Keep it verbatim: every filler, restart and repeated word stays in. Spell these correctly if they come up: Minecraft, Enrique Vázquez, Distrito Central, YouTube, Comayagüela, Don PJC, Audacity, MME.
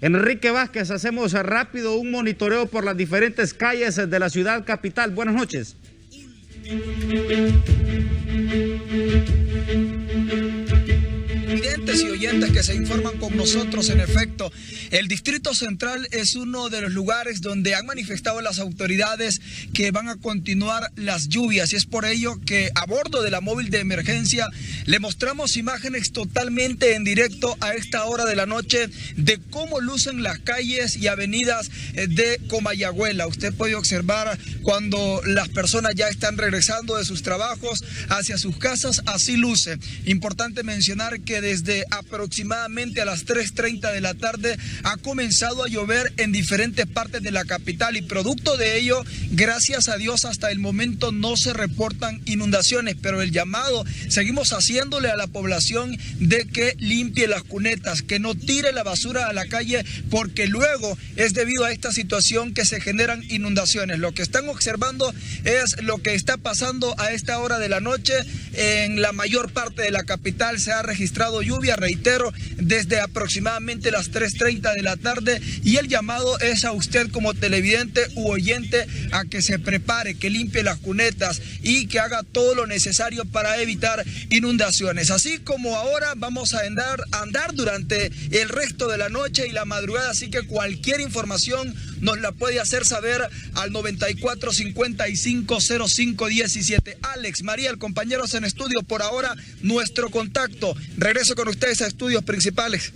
Enrique Vázquez, hacemos rápido un monitoreo por las diferentes calles de la ciudad capital. Buenas noches. Videntes y oyentes que se informan con nosotros, en efecto, el Distrito Central es uno de los lugares donde han manifestado las autoridades que van a continuar las lluvias, y es por ello que a bordo de la móvil de emergencia le mostramos imágenes totalmente en directo a esta hora de la noche de cómo lucen las calles y avenidas de Comayagüela. Usted puede observar cuando las personas ya están regresando de sus trabajos hacia sus casas, así luce. Importante mencionar que desde aproximadamente a las tres treinta de la tarde ha comenzado a llover en diferentes partes de la capital, y producto de ello, gracias a Dios, hasta el momento no se reportan inundaciones, pero el llamado seguimos haciéndole a la población de que limpie las cunetas, que no tire la basura a la calle, porque luego es debido a esta situación que se generan inundaciones. Lo que están observando es lo que está pasando a esta hora de la noche en la mayor parte de la capital. Se ha registrado lluvia, reitero, desde aproximadamente las tres treinta de la tarde, y el llamado es a usted como televidente u oyente a que se prepare, que limpie las cunetas y que haga todo lo necesario para evitar inundaciones. Así como ahora vamos a andar, andar durante el resto de la noche y la madrugada, así que cualquier información nos la puede hacer saber al noventa y cuatro cincuenta y cinco cero cinco diecisiete. Alex, Mariel, compañeros en estudio, por ahora nuestro contacto. Regreso con ustedes a estudios principales.